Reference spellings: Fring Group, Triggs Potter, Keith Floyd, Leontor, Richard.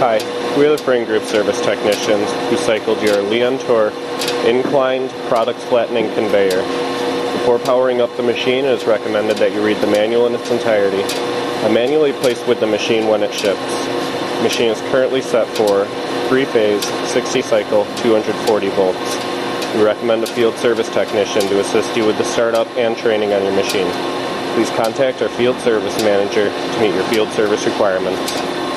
Hi, we are the Fring Group service technicians who cycled your Leontor inclined product flattening conveyor. Before powering up the machine, it is recommended that you read the manual in its entirety. A manual is placed with the machine when it ships. The machine is currently set for 3-phase, 60 cycle, 240 volts. We recommend a field service technician to assist you with the startup and training on your machine. Please contact our field service manager to meet your field service requirements.